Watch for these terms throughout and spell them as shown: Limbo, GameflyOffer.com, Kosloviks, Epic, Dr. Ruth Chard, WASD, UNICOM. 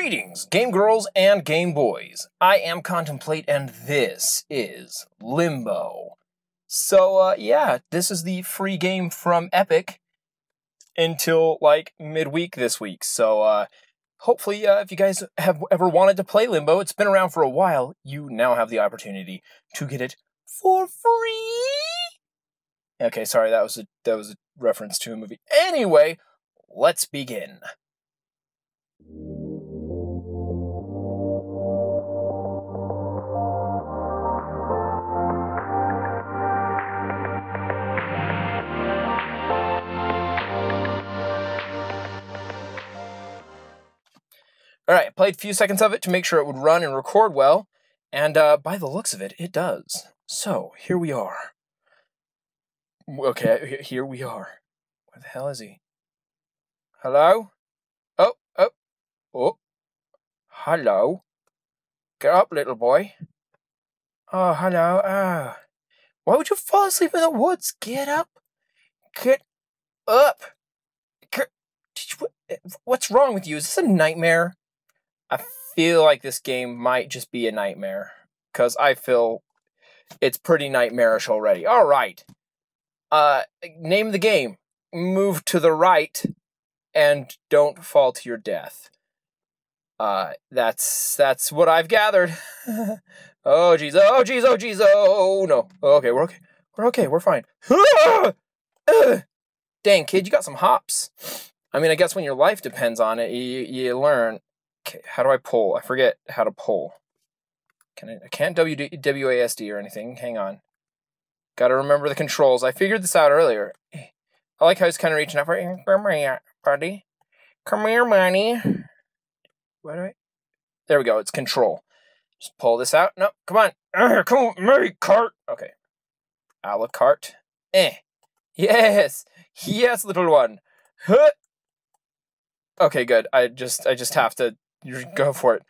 Greetings, Game Girls and Game Boys. I am Contemplate, and this is Limbo. So, yeah, this is the free game from Epic until, like, midweek this week. So, hopefully, if you guys have ever wanted to play Limbo, it's been around for a while, you now have the opportunity to get it for free. Okay, sorry, that was a reference to a movie. Anyway, let's begin. All right, I played a few seconds of it to make sure it would run and record well, and by the looks of it, it does. So, here we are. Okay, here we are. Where the hell is he? Hello? Oh, oh, oh. Hello? Get up, little boy. Oh, hello, oh. Why would you fall asleep in the woods? Get up. Get up. Get... What's wrong with you? Is this a nightmare? I feel like this game might just be a nightmare, because I feel it's pretty nightmarish already. All right. Name the game. Move to the right and don't fall to your death. That's what I've gathered. Oh, jeez. Oh, jeez. Oh, jeez. Oh, no. Okay, we're okay. We're okay. We're fine. Dang, kid, you got some hops. I mean, I guess when your life depends on it, you learn. Okay, how do I pull? I forget how to pull. I can't WASD or anything. Hang on. Gotta remember the controls. I figured this out earlier. I like how he's kind of reaching out for it. Come here, buddy. Come here, money. What do I... There we go. It's control. Just pull this out. No, come on. Come on, Mary Cart. Okay. A la carte. Eh. Yes. Yes, little one. Huh. Okay, good. I just have to go for it.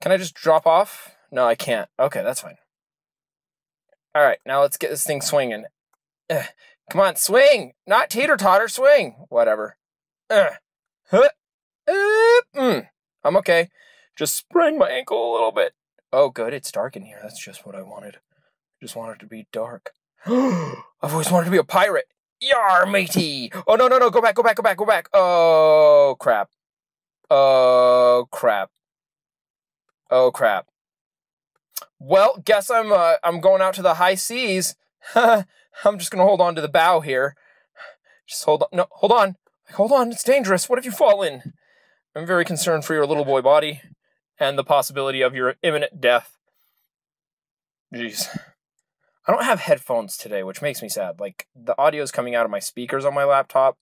Can I just drop off? No, I can't. Okay, that's fine. All right, now let's get this thing swinging. Come on, swing! Not teeter-totter, swing! Whatever. I'm okay. Just sprained my ankle a little bit. Oh, good, it's dark in here. That's just what I wanted. I just wanted it to be dark. I've always wanted to be a pirate. Yar, matey! Oh, no, no, no, go back, go back, go back, go back! Oh, crap. Oh, crap. Oh, crap. Well, guess I'm going out to the high seas. I'm just gonna hold on to the bow here. Just hold on. No, hold on. Hold on, it's dangerous. What if you fall in? I'm very concerned for your little boy body and the possibility of your imminent death. Jeez. I don't have headphones today, which makes me sad. Like, the audio's coming out of my speakers on my laptop,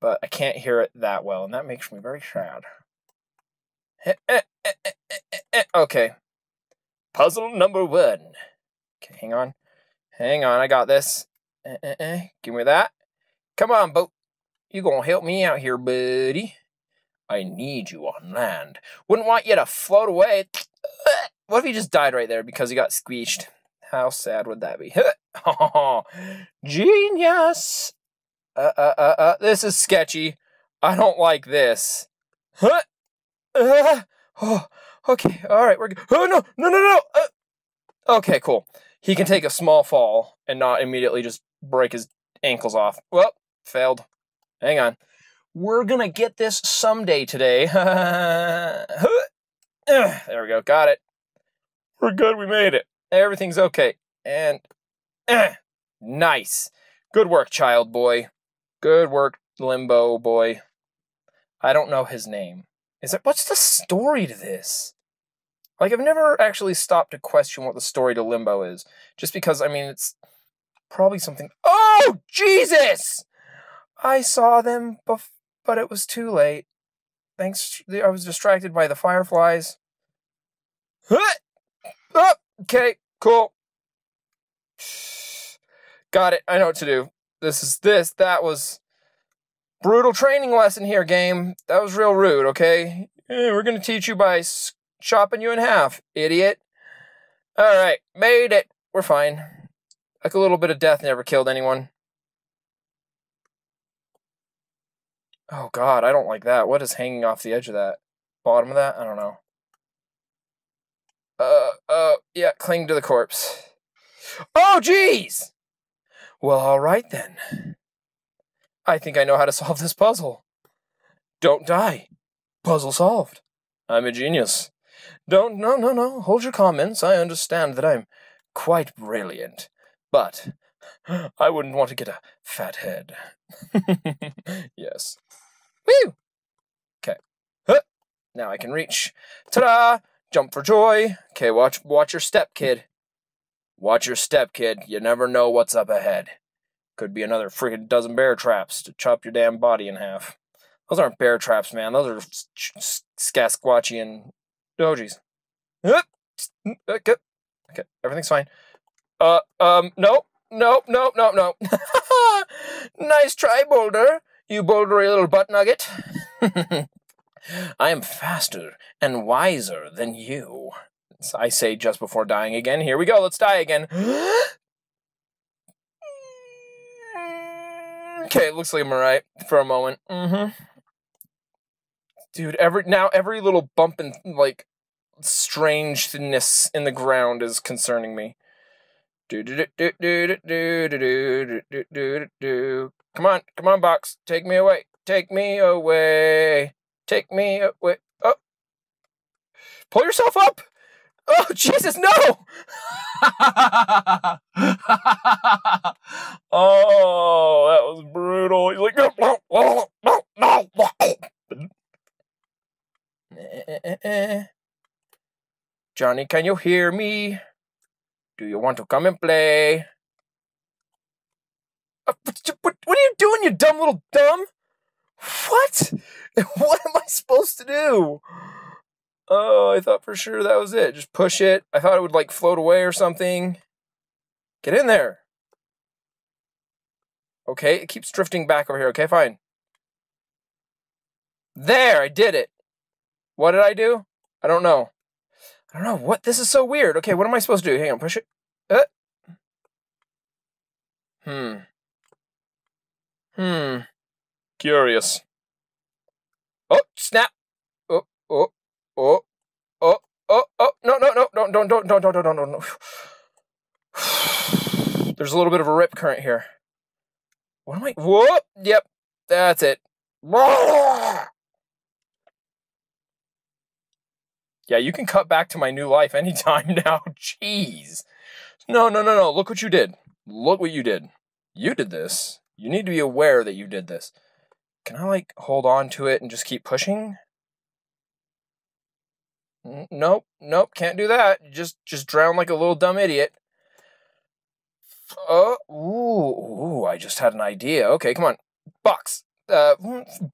but I can't hear it that well, and that makes me very sad. Okay. Puzzle number one. Okay, hang on. Hang on, I got this. Give me that. Come on, boat. You gonna help me out here, buddy. I need you on land. Wouldn't want you to float away. What if he just died right there because he got squeezed? How sad would that be? Genius! This is sketchy. I don't like this. Huh? Oh, okay, alright, we're good. Oh, no, no, no, no! Okay, cool. He can take a small fall and not immediately just break his ankles off. Well, failed. Hang on. We're gonna get this someday today. There we go, got it. We're good, we made it. Everything's okay. And nice. Good work, child boy. Good work, Limbo boy. I don't know his name. What's the story to this? Like, I've never actually stopped to question what the story to Limbo is. Just because, I mean, it's probably something... Oh, Jesus! I saw them, but it was too late. Thanks, I was distracted by the fireflies. Huh! Oh! Okay, cool. Got it. I know what to do. That was brutal training lesson here, game. That was real rude, okay? We're going to teach you by chopping you in half, idiot. All right, made it. We're fine. Like a little bit of death never killed anyone. Oh god, I don't like that. What is hanging off the edge of that? Bottom of that? I don't know. Yeah, cling to the corpse. Oh, jeez! Well, alright then. I think I know how to solve this puzzle. Don't die. Puzzle solved. I'm a genius. Don't, no, hold your comments. I understand that I'm quite brilliant, but I wouldn't want to get a fat head. Yes. Woo! Okay. Huh. Now I can reach. Ta-da! Jump for joy. Okay, watch your step, kid. Watch your step, kid. You never know what's up ahead. Could be another freaking dozen bear traps to chop your damn body in half. Those aren't bear traps, man. Those are Sasquatchian dojis. Okay, everything's fine. No. Nice try, Boulder. You bouldery little butt nugget. I am faster and wiser than you. I say just before dying again. Here we go. Let's die again. Okay, it looks like I'm alright for a moment. Mm-hmm. Dude, every little bump and, like, strangeness in the ground is concerning me. Come on, box. Take me away. Take me away. Take me away. Oh. Pull yourself up. Oh, Jesus, no! Oh, that was brutal. He's like, no. Johnny, can you hear me? Do you want to come and play? What are you doing, you dumb little dumb? What? What am I supposed to do? Oh, I thought for sure that was it. Just push it. I thought it would, like, float away or something. Get in there. Okay, it keeps drifting back over here. Okay, fine. There, I did it. What did I do? I don't know. What? This is so weird. Okay, what am I supposed to do? Hang on, push it. Curious. Oh, snap. Oh, no, there's a little bit of a rip current here. What am I, whoop, yep, that's it. Yeah, you can cut back to my new life anytime now, jeez. No, look what you did. You did this. You need to be aware that you did this. Can I, like, hold on to it and just keep pushing? Nope, can't do that. Just drown like a little dumb idiot. Oh, ooh, I just had an idea. Okay, come on. Box. I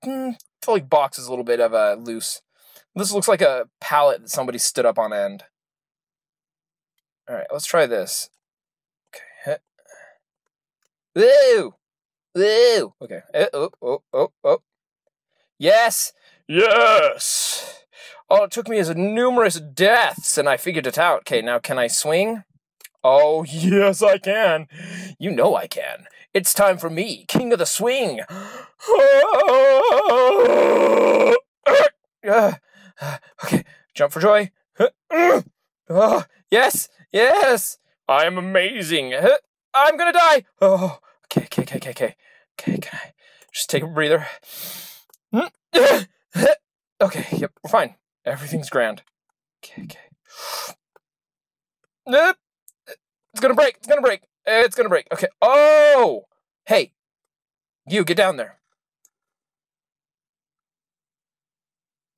feel like box is a little bit of a loose. This looks like a pallet that somebody stood up on end. Alright, let's try this. Okay. Woo! Woo! Okay. Oh. Yes! Yes! All it took me is numerous deaths, and I figured it out. Okay, now can I swing? Oh, yes, I can. You know I can. It's time for me, King of the Swing. Okay, jump for joy. Oh, yes, yes. I am amazing. I'm gonna die. Oh, okay. Okay, can I just take a breather? Okay, yep, we're fine. Everything's grand. Okay. Nope. It's gonna break. Okay. Oh! Hey! You, get down there.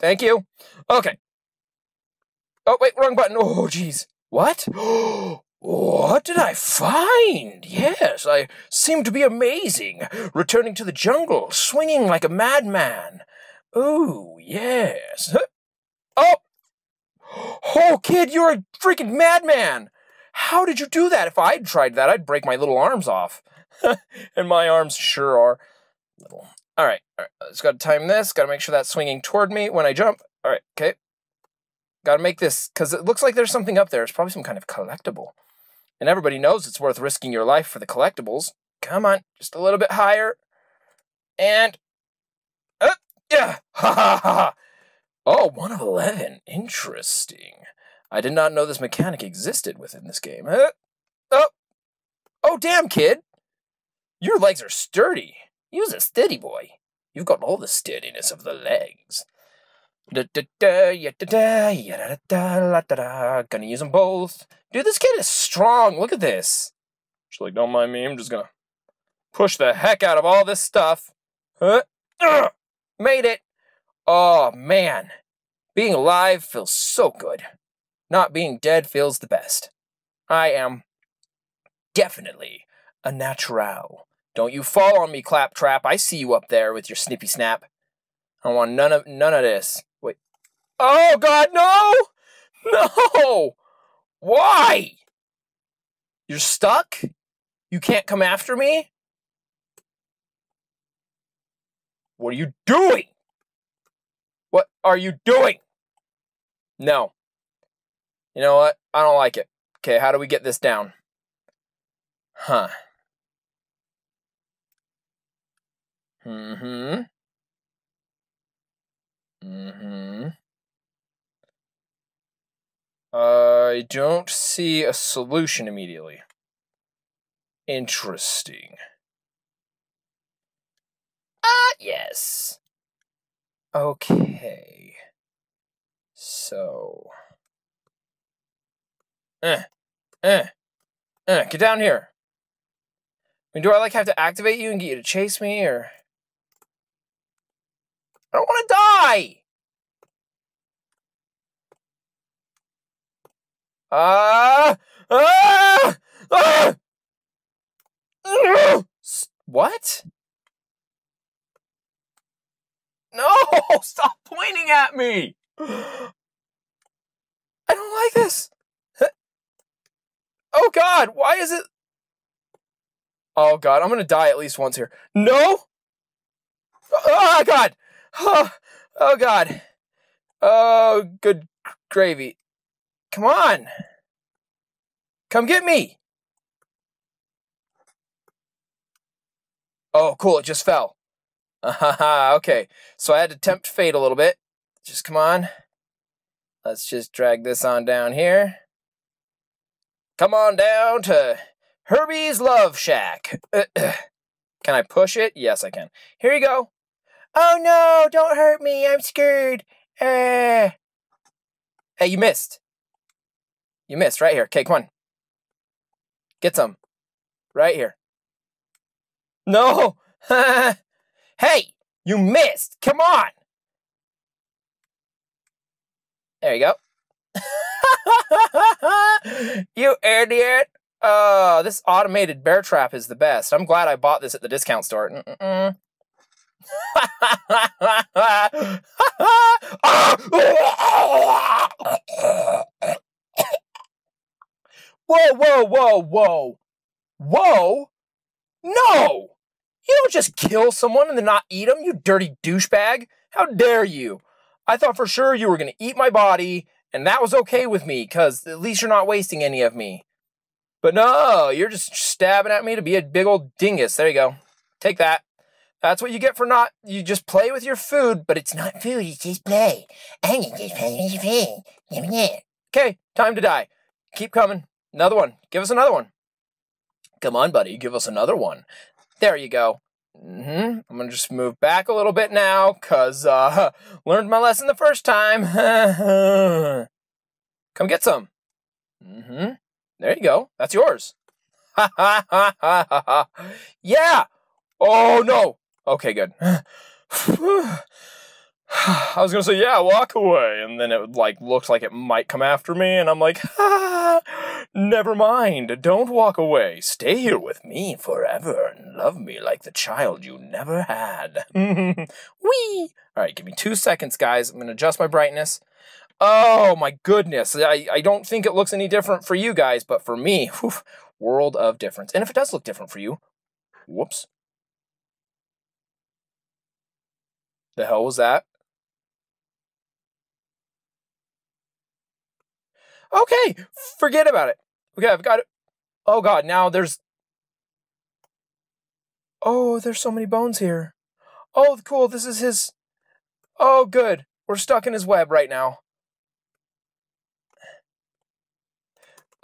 Thank you. Okay. Oh, wait, wrong button. Oh, jeez. What? What did I find? Yes, I seem to be amazing. Returning to the jungle, swinging like a madman. Oh, yes. Oh! Oh, kid, you're a freaking madman! How did you do that? If I'd tried that, I'd break my little arms off. And my arms sure are little. All right. Just gotta time this. Gotta make sure that's swinging toward me when I jump. All right, okay. Gotta make this, because it looks like there's something up there. It's probably some kind of collectible. And everybody knows it's worth risking your life for the collectibles. Come on, just a little bit higher. And... Yeah! Ha ha ha ha! Oh, 1 of 11. Interesting. I did not know this mechanic existed within this game. Huh? Oh! Oh, damn, kid! Your legs are sturdy. Use a steady boy. You've got all the steadiness of the legs. Gonna use them both. Dude, this kid is strong. Look at this. She's like, don't mind me. I'm just gonna push the heck out of all this stuff. Huh? Made it. Oh, man. Being alive feels so good. Not being dead feels the best. I am definitely a natural. Don't you fall on me, Claptrap. I see you up there with your snippy snap. I want none of this. Wait. Oh, God, no! No! Why? You're stuck? You can't come after me? What are you doing? What are you doing? No. You know what? I don't like it. Okay, how do we get this down? Huh. Mm-hmm. Mm-hmm. I don't see a solution immediately. Interesting. Yes. Okay. So. Get down here. I mean, do I, like, have to activate you and get you to chase me, or... I don't want to die! What? No! Stop pointing at me! I don't like this! Oh, God! Why is it... Oh, God, I'm gonna die at least once here. No! Oh, God! Oh, God. Oh, good gravy. Come on! Come get me! Oh, cool, it just fell. Okay, so I had to tempt fate a little bit. Just come on. Let's just drag this on down here. Come on down to... Herbie's Love Shack. Can I push it? Yes, I can. Here you go. Oh, no, don't hurt me. I'm scared. Hey, you missed. You missed right here. Okay, come on. Get some. Right here. No. Hey, you missed. Come on. There you go. You idiot. Oh, this automated bear trap is the best. I'm glad I bought this at the discount store. Whoa, whoa, whoa, whoa. Whoa? No! You don't just kill someone and then not eat them, you dirty douchebag. How dare you? I thought for sure you were going to eat my body, and that was okay with me, because at least you're not wasting any of me. But no, you're just stabbing at me to be a big old dingus. There you go. Take that. That's what you get for not... You just play with your food, but it's not food. You just play. And you just play with your food. Okay, time to die. Keep coming. Another one. Give us another one. Come on, buddy. Give us another one. There you go. Mm-hmm. I'm going to just move back a little bit now, because learned my lesson the first time. Come get some. Mm-hmm. There you go. That's yours. Ha, ha, ha, ha, ha, ha. Yeah. Oh, no. Okay, good. I was going to say, yeah, walk away. And then it, like, looked like it might come after me. And I'm like, ha, never mind. Don't walk away. Stay here with me forever and love me like the child you never had. Whee. All right, give me 2 seconds, guys. I'm going to adjust my brightness. Oh, my goodness. I don't think it looks any different for you guys, but for me, whew, world of difference. And if it does look different for you, whoops. The hell was that? Okay, forget about it. Okay, I've got it. Oh, God, now there's... Oh, there's so many bones here. Oh, cool, this is his... Oh, good. We're stuck in his web right now.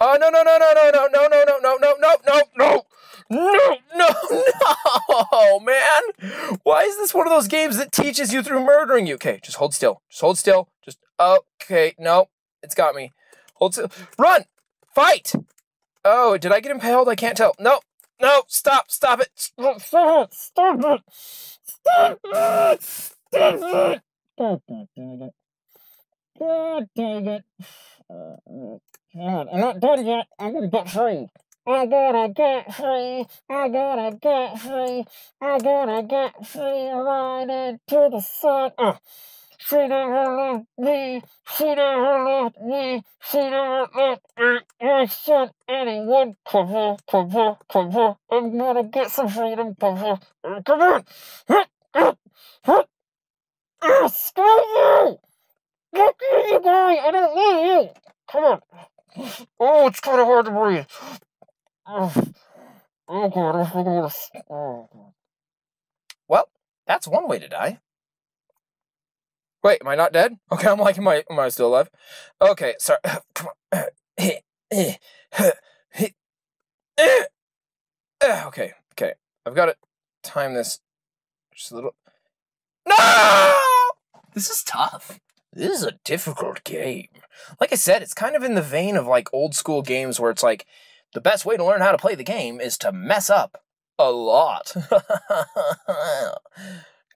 Oh, no, no, no, no, no, no, no, no, no, no, no, no, no, no, no, no, no, man. Why is this one of those games that teaches you through murdering you? Okay, just hold still. Just hold still. Just, okay, no, it's got me. Hold still. Run. Fight. Oh, did I get impaled? I can't tell. No, no, stop, stop it. Stop it. Stop it. Stop it. God dang it. God dang it. God, I'm not done yet. I'm gonna get free. I'm gonna get free. I'm gonna get free. I'm gonna get free. Right into the sun. Oh. She never left me. She never left me. She never left me. I sent anyone. Come here, come here, come here. I'm gonna get some freedom. Come here. Come on. Oh, screw you! Look at you, guy! I don't need you! Come on. Oh, it's kind of hard to breathe. Oh, God. Oh, God. Well, that's one way to die. Wait, am I not dead? Okay, I'm like, am I still alive? Okay, sorry. Come on. Okay, okay. I've got to time this just a little... No! This is tough. This is a difficult game. Like I said, it's kind of in the vein of like old school games where it's like, the best way to learn how to play the game is to mess up a lot.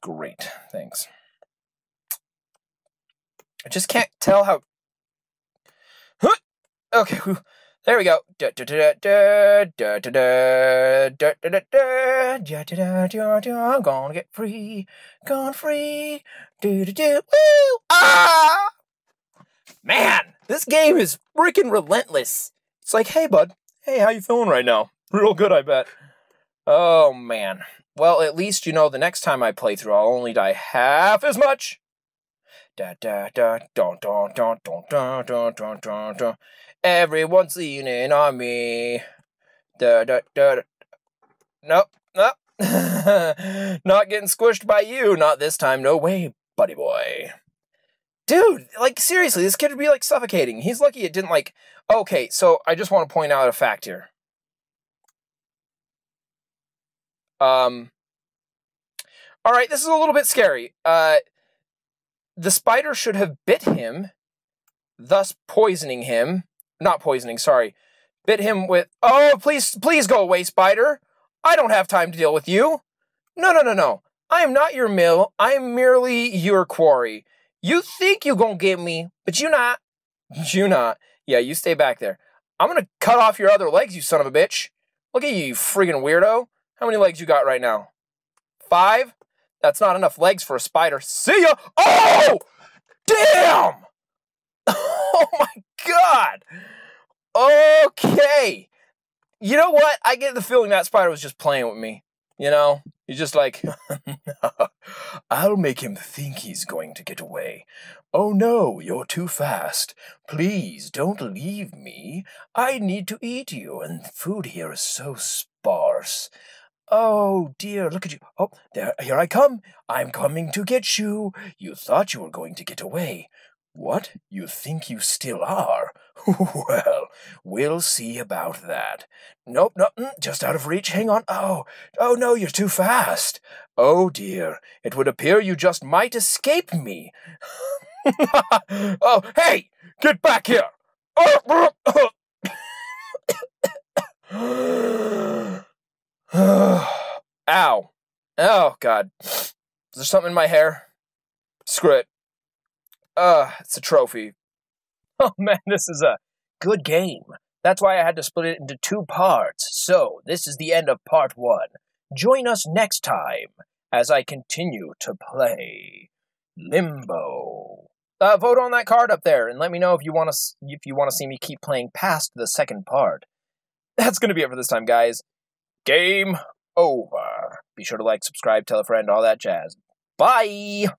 Great, thanks. I just can't tell how... Okay, there we go. I'm gonna get free. Gone free. Do do do. Woo! Ah! Man, this game is freaking relentless. It's like, hey, bud. Hey, how you feeling right now? Real good, I bet. Oh, man. Well, at least, you know, the next time I play through, I'll only die half as much. Everyone's leaning on me. Nope, nope. Not getting squished by you. Not this time. No way, buddy boy. Dude, like, seriously, this kid would be, like, suffocating. He's lucky it didn't, like... Okay, so I just want to point out a fact here. All right, this is a little bit scary. The spider should have bit him, thus poisoning him. Not poisoning, sorry. Bit him with... Oh, please, please go away, spider. I don't have time to deal with you. No, no, no, no. I am not your mill. I am merely your quarry. You think you gonna get me, but you not. You not. Yeah, you stay back there. I'm gonna cut off your other legs, you son of a bitch. Look at you, you friggin' weirdo. How many legs you got right now? 5? That's not enough legs for a spider. See ya! Oh! Damn! Oh my God! Okay! You know what? I get the feeling that spider was just playing with me. You know? He's just like, I'll make him think he's going to get away. Oh no, you're too fast. Please don't leave me. I need to eat you, and food here is so sparse. Oh dear, look at you. Oh, there, here I come. I'm coming to get you. You thought you were going to get away. What? You think you still are? Well, we'll see about that. Nope, nope, just out of reach. Hang on. Oh, oh no, you're too fast. Oh dear, it would appear you just might escape me. Oh, hey, get back here. Ow. Oh, God. Is there something in my hair? Screw it. It's a trophy. Oh, man, this is a good game. That's why I had to split it into 2 parts. So, this is the end of part 1. Join us next time as I continue to play Limbo. Vote on that card up there and let me know if you want to see me keep playing past the 2nd part. That's going to be it for this time, guys. Game over. Be sure to like, subscribe, tell a friend, all that jazz. Bye!